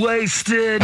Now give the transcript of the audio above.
wasted.